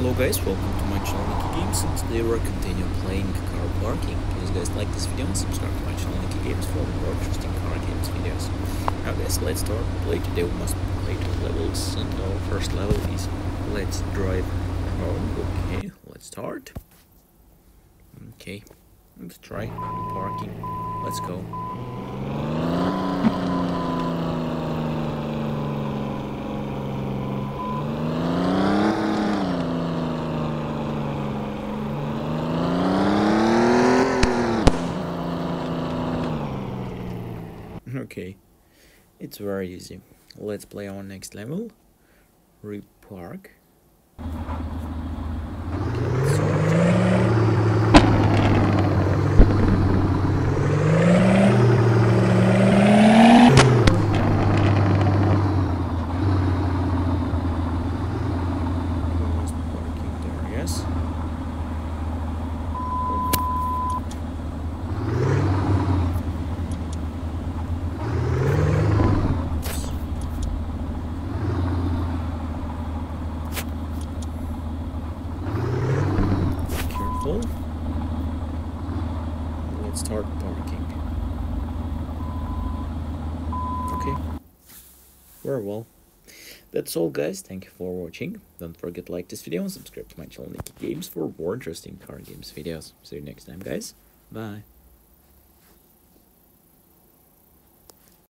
Hello guys, welcome to my channel Nicki Games, and today we're continuing playing Car Parking. Please guys, like this video and subscribe to my channel Nicki Games for more interesting car games videos. Now guys, let's start play. Today we must play 2 levels, and our first level is Let's Drive Home. Okay, let's start. Okay, let's try parking. Let's go. Okay, it's very easy. Let's play our next level. Repark. Let's start parking. Okay, very well. That's all guys, thank you for watching. Don't forget to like this video and subscribe to my channel Nicki Games for more interesting car games videos. See you next time guys, bye.